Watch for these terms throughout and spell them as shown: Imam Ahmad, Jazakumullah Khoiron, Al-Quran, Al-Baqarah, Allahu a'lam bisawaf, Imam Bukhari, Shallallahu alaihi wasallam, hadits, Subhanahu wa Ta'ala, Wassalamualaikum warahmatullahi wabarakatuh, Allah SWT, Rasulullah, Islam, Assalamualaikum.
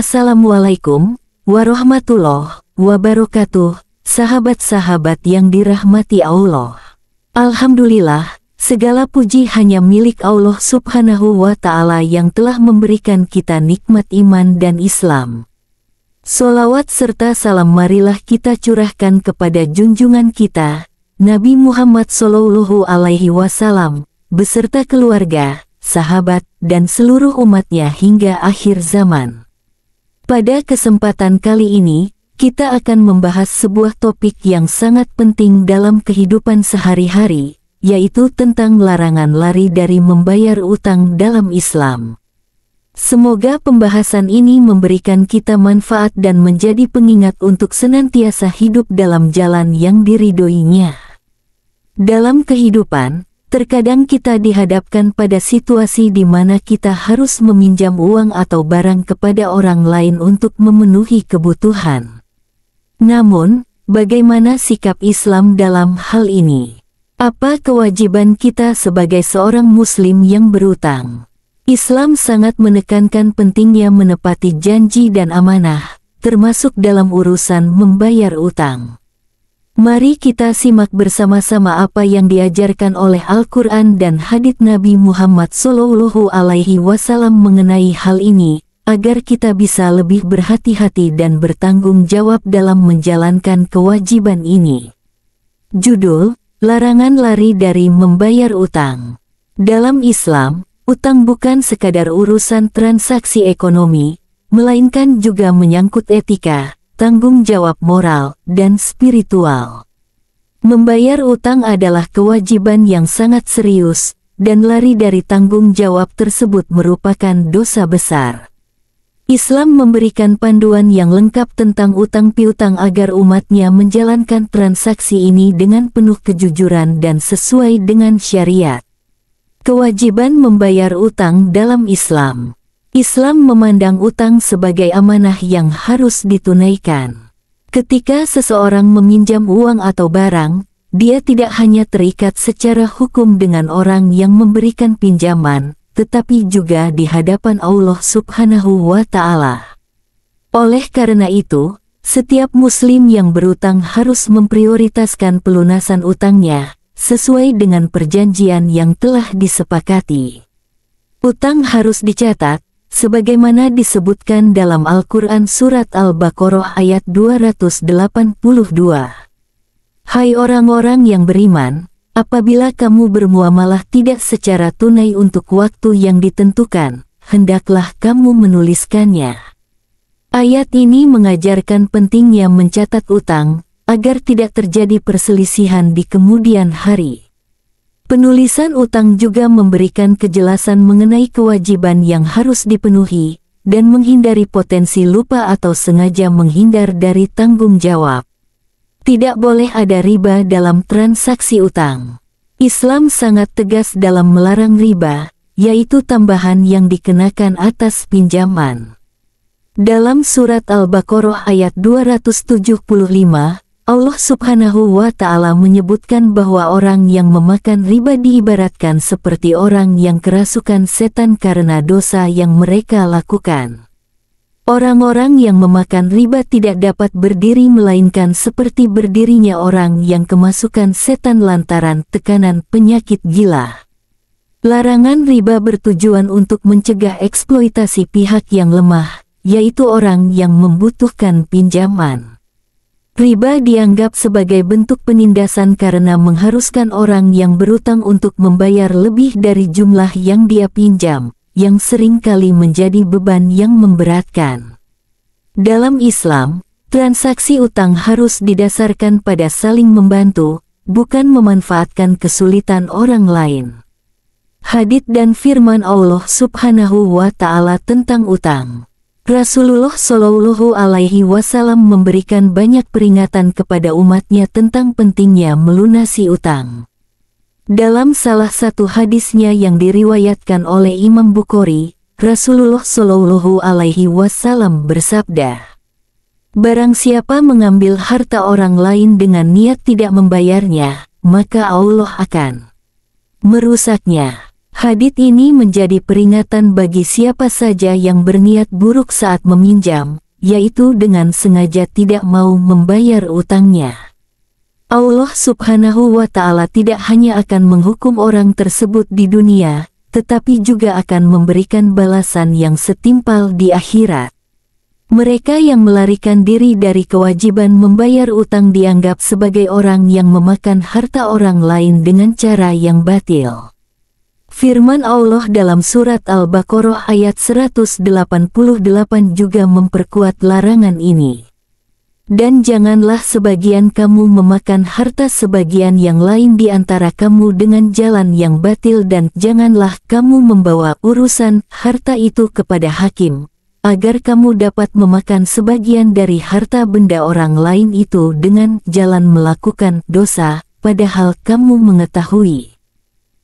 Assalamualaikum warahmatullahi wabarakatuh, sahabat-sahabat yang dirahmati Allah. Alhamdulillah, segala puji hanya milik Allah Subhanahu wa Ta'ala yang telah memberikan kita nikmat iman dan Islam. Sholawat serta salam marilah kita curahkan kepada junjungan kita, Nabi Muhammad Shallallahu alaihi wasallam, beserta keluarga, sahabat, dan seluruh umatnya hingga akhir zaman. Pada kesempatan kali ini, kita akan membahas sebuah topik yang sangat penting dalam kehidupan sehari-hari, yaitu tentang larangan lari dari membayar utang dalam Islam. Semoga pembahasan ini memberikan kita manfaat dan menjadi pengingat untuk senantiasa hidup dalam jalan yang diridhoinya. Dalam kehidupan, terkadang kita dihadapkan pada situasi di mana kita harus meminjam uang atau barang kepada orang lain untuk memenuhi kebutuhan. Namun, bagaimana sikap Islam dalam hal ini? Apa kewajiban kita sebagai seorang muslim yang berutang? Islam sangat menekankan pentingnya menepati janji dan amanah, termasuk dalam urusan membayar utang. Mari kita simak bersama-sama apa yang diajarkan oleh Al-Quran dan hadits Nabi Muhammad Shallallahu alaihi wasallam mengenai hal ini, agar kita bisa lebih berhati-hati dan bertanggung jawab dalam menjalankan kewajiban ini. Judul: Larangan lari dari membayar utang. Dalam Islam, utang bukan sekadar urusan transaksi ekonomi, melainkan juga menyangkut etika, tanggung jawab moral, dan spiritual. Membayar utang adalah kewajiban yang sangat serius, dan lari dari tanggung jawab tersebut merupakan dosa besar. Islam memberikan panduan yang lengkap tentang utang piutang agar umatnya menjalankan transaksi ini dengan penuh kejujuran dan sesuai dengan syariat. Kewajiban membayar utang dalam Islam. Islam memandang utang sebagai amanah yang harus ditunaikan. Ketika seseorang meminjam uang atau barang, dia tidak hanya terikat secara hukum dengan orang yang memberikan pinjaman, tetapi juga di hadapan Allah Subhanahu wa Ta'ala. Oleh karena itu, setiap muslim yang berutang harus memprioritaskan pelunasan utangnya, sesuai dengan perjanjian yang telah disepakati. Utang harus dicatat, sebagaimana disebutkan dalam Al-Quran Surat Al-Baqarah ayat 282. Hai orang-orang yang beriman, apabila kamu bermuamalah tidak secara tunai untuk waktu yang ditentukan, hendaklah kamu menuliskannya. Ayat ini mengajarkan pentingnya mencatat utang, agar tidak terjadi perselisihan di kemudian hari. Penulisan utang juga memberikan kejelasan mengenai kewajiban yang harus dipenuhi, dan menghindari potensi lupa atau sengaja menghindar dari tanggung jawab. Tidak boleh ada riba dalam transaksi utang. Islam sangat tegas dalam melarang riba, yaitu tambahan yang dikenakan atas pinjaman. Dalam surat Al-Baqarah ayat 275, Allah Subhanahu wa Ta'ala menyebutkan bahwa orang yang memakan riba diibaratkan seperti orang yang kerasukan setan karena dosa yang mereka lakukan. Orang-orang yang memakan riba tidak dapat berdiri melainkan seperti berdirinya orang yang kemasukan setan lantaran tekanan penyakit gila. Larangan riba bertujuan untuk mencegah eksploitasi pihak yang lemah, yaitu orang yang membutuhkan pinjaman. Riba dianggap sebagai bentuk penindasan karena mengharuskan orang yang berutang untuk membayar lebih dari jumlah yang dia pinjam, yang seringkali menjadi beban yang memberatkan. Dalam Islam, transaksi utang harus didasarkan pada saling membantu, bukan memanfaatkan kesulitan orang lain. Hadits dan firman Allah Subhanahu wa Ta'ala tentang utang. Rasulullah Shallallahu alaihi wasallam memberikan banyak peringatan kepada umatnya tentang pentingnya melunasi utang. Dalam salah satu hadisnya yang diriwayatkan oleh Imam Bukhari, Rasulullah Shallallahu alaihi wasallam bersabda, "Barang siapa mengambil harta orang lain dengan niat tidak membayarnya, maka Allah akan merusaknya." Hadits ini menjadi peringatan bagi siapa saja yang berniat buruk saat meminjam, yaitu dengan sengaja tidak mau membayar utangnya. Allah Subhanahu wa Ta'ala tidak hanya akan menghukum orang tersebut di dunia, tetapi juga akan memberikan balasan yang setimpal di akhirat. Mereka yang melarikan diri dari kewajiban membayar utang dianggap sebagai orang yang memakan harta orang lain dengan cara yang batil. Firman Allah dalam surat Al-Baqarah ayat 188 juga memperkuat larangan ini. Dan janganlah sebagian kamu memakan harta sebagian yang lain di antara kamu dengan jalan yang batil, dan janganlah kamu membawa urusan harta itu kepada hakim, agar kamu dapat memakan sebagian dari harta benda orang lain itu dengan jalan melakukan dosa, padahal kamu mengetahui.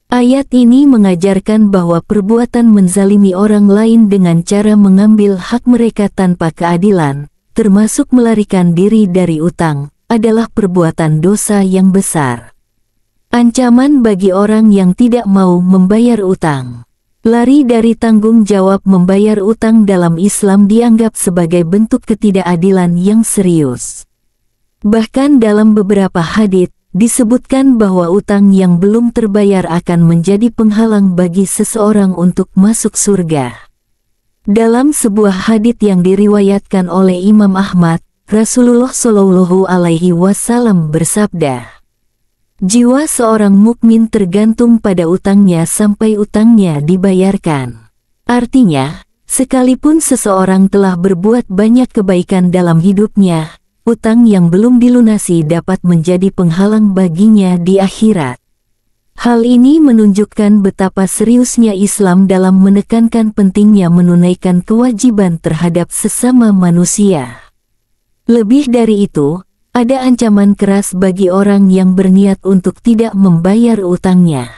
Ayat ini mengajarkan bahwa perbuatan menzalimi orang lain dengan cara mengambil hak mereka tanpa keadilan, termasuk melarikan diri dari utang, adalah perbuatan dosa yang besar. Ancaman bagi orang yang tidak mau membayar utang. Lari dari tanggung jawab membayar utang dalam Islam dianggap sebagai bentuk ketidakadilan yang serius. Bahkan dalam beberapa hadits disebutkan bahwa utang yang belum terbayar akan menjadi penghalang bagi seseorang untuk masuk surga. Dalam sebuah hadits yang diriwayatkan oleh Imam Ahmad, Rasulullah Shallallahu alaihi wasallam bersabda, "Jiwa seorang mukmin tergantung pada utangnya sampai utangnya dibayarkan." Artinya, sekalipun seseorang telah berbuat banyak kebaikan dalam hidupnya, utang yang belum dilunasi dapat menjadi penghalang baginya di akhirat. Hal ini menunjukkan betapa seriusnya Islam dalam menekankan pentingnya menunaikan kewajiban terhadap sesama manusia. Lebih dari itu, ada ancaman keras bagi orang yang berniat untuk tidak membayar utangnya.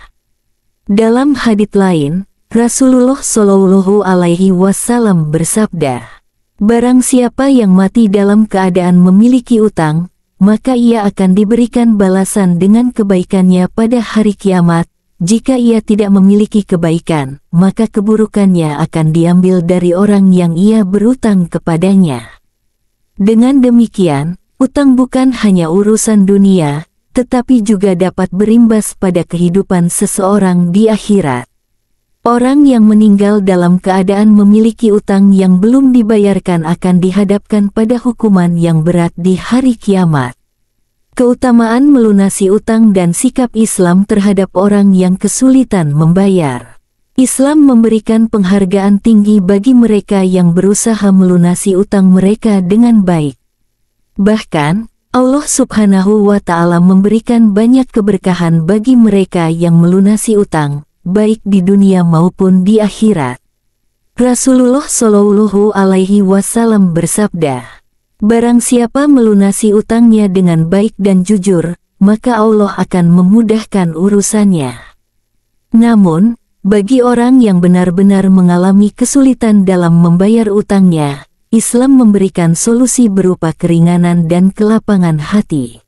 Dalam hadits lain, Rasulullah Shallallahu alaihi wasallam bersabda, "Barang siapa yang mati dalam keadaan memiliki utang, maka ia akan diberikan balasan dengan kebaikannya pada hari kiamat. Jika ia tidak memiliki kebaikan, maka keburukannya akan diambil dari orang yang ia berutang kepadanya." Dengan demikian, utang bukan hanya urusan dunia, tetapi juga dapat berimbas pada kehidupan seseorang di akhirat. Orang yang meninggal dalam keadaan memiliki utang yang belum dibayarkan akan dihadapkan pada hukuman yang berat di hari kiamat. Keutamaan melunasi utang dan sikap Islam terhadap orang yang kesulitan membayar. Islam memberikan penghargaan tinggi bagi mereka yang berusaha melunasi utang mereka dengan baik. Bahkan, Allah Subhanahu wa Ta'ala memberikan banyak keberkahan bagi mereka yang melunasi utang, baik di dunia maupun di akhirat. Rasulullah Shallallahu alaihi wasallam bersabda, "Barang siapa melunasi utangnya dengan baik dan jujur, maka Allah akan memudahkan urusannya." Namun, bagi orang yang benar-benar mengalami kesulitan dalam membayar utangnya, Islam memberikan solusi berupa keringanan dan kelapangan hati.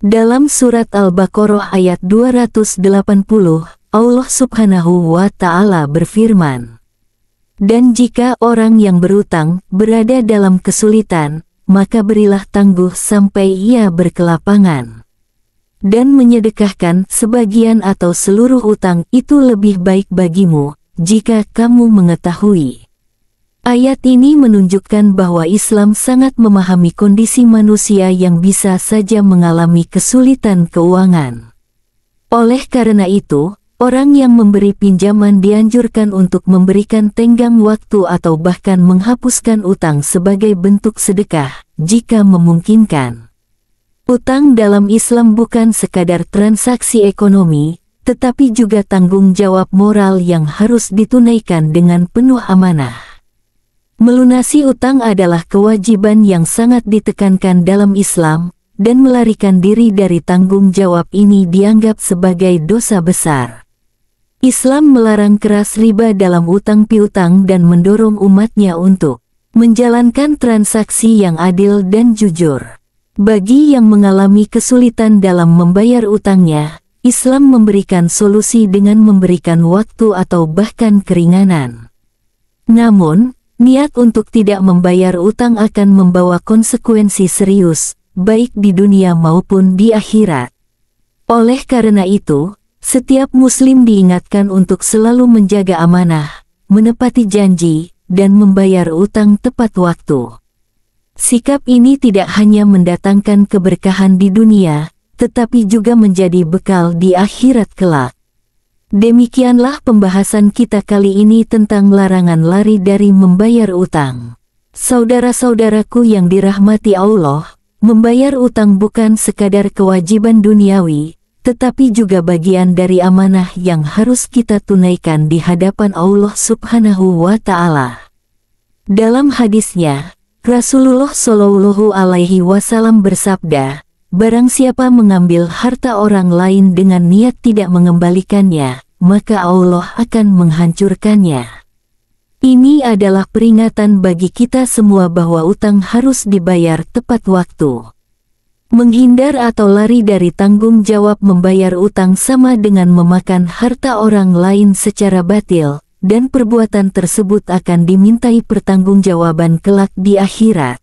Dalam surat Al-Baqarah ayat 280, Allah Subhanahu wa Ta'ala berfirman, "Dan jika orang yang berutang berada dalam kesulitan, maka berilah tangguh sampai ia berkelapangan. Dan menyedekahkan sebagian atau seluruh utang itu lebih baik bagimu, jika kamu mengetahui." Ayat ini menunjukkan bahwa Islam sangat memahami kondisi manusia yang bisa saja mengalami kesulitan keuangan. Oleh karena itu, orang yang memberi pinjaman dianjurkan untuk memberikan tenggang waktu atau bahkan menghapuskan utang sebagai bentuk sedekah, jika memungkinkan. Utang dalam Islam bukan sekadar transaksi ekonomi, tetapi juga tanggung jawab moral yang harus ditunaikan dengan penuh amanah. Melunasi utang adalah kewajiban yang sangat ditekankan dalam Islam, dan melarikan diri dari tanggung jawab ini dianggap sebagai dosa besar. Islam melarang keras riba dalam utang piutang dan mendorong umatnya untuk menjalankan transaksi yang adil dan jujur. Bagi yang mengalami kesulitan dalam membayar utangnya, Islam memberikan solusi dengan memberikan waktu atau bahkan keringanan. Namun, niat untuk tidak membayar utang akan membawa konsekuensi serius, baik di dunia maupun di akhirat. Oleh karena itu, setiap muslim diingatkan untuk selalu menjaga amanah, menepati janji, dan membayar utang tepat waktu. Sikap ini tidak hanya mendatangkan keberkahan di dunia, tetapi juga menjadi bekal di akhirat kelak. Demikianlah pembahasan kita kali ini tentang larangan lari dari membayar utang. Saudara-saudaraku yang dirahmati Allah, membayar utang bukan sekadar kewajiban duniawi, tetapi juga bagian dari amanah yang harus kita tunaikan di hadapan Allah Subhanahu wa Ta'ala. Dalam hadisnya, Rasulullah Shallallahu alaihi wasallam bersabda, "Barang siapa mengambil harta orang lain dengan niat tidak mengembalikannya, maka Allah akan menghancurkannya." Ini adalah peringatan bagi kita semua bahwa utang harus dibayar tepat waktu. Menghindar atau lari dari tanggung jawab membayar utang sama dengan memakan harta orang lain secara batil, dan perbuatan tersebut akan dimintai pertanggungjawaban kelak di akhirat.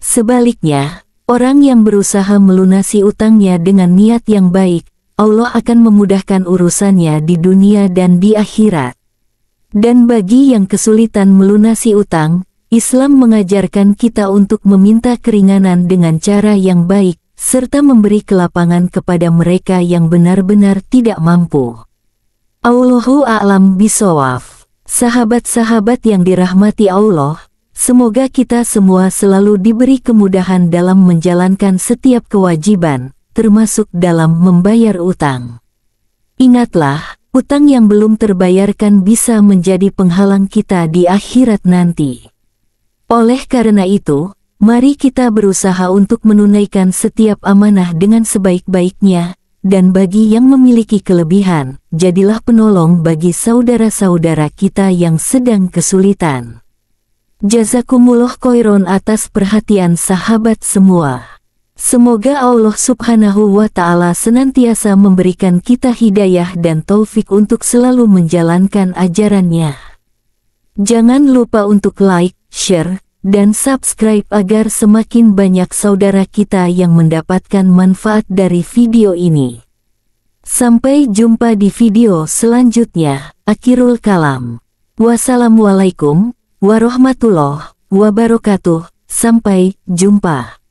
Sebaliknya, orang yang berusaha melunasi utangnya dengan niat yang baik, Allah akan memudahkan urusannya di dunia dan di akhirat. Dan bagi yang kesulitan melunasi utang, Islam mengajarkan kita untuk meminta keringanan dengan cara yang baik, serta memberi kelapangan kepada mereka yang benar-benar tidak mampu. Allahu a'lam bisawaf. Sahabat-sahabat yang dirahmati Allah, semoga kita semua selalu diberi kemudahan dalam menjalankan setiap kewajiban, termasuk dalam membayar utang. Ingatlah, utang yang belum terbayarkan bisa menjadi penghalang kita di akhirat nanti. Oleh karena itu, mari kita berusaha untuk menunaikan setiap amanah dengan sebaik-baiknya, dan bagi yang memiliki kelebihan, jadilah penolong bagi saudara-saudara kita yang sedang kesulitan. Jazakumullah Khoiron atas perhatian sahabat semua. Semoga Allah Subhanahu wa Ta'ala senantiasa memberikan kita hidayah dan taufik untuk selalu menjalankan ajarannya. Jangan lupa untuk like, share, dan subscribe agar semakin banyak saudara kita yang mendapatkan manfaat dari video ini. Sampai jumpa di video selanjutnya. Akhirul kalam. Wassalamualaikum warahmatullahi wabarakatuh. Sampai jumpa.